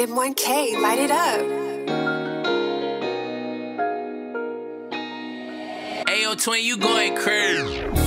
M1K, light it up. Ayo, twin, you going crazy.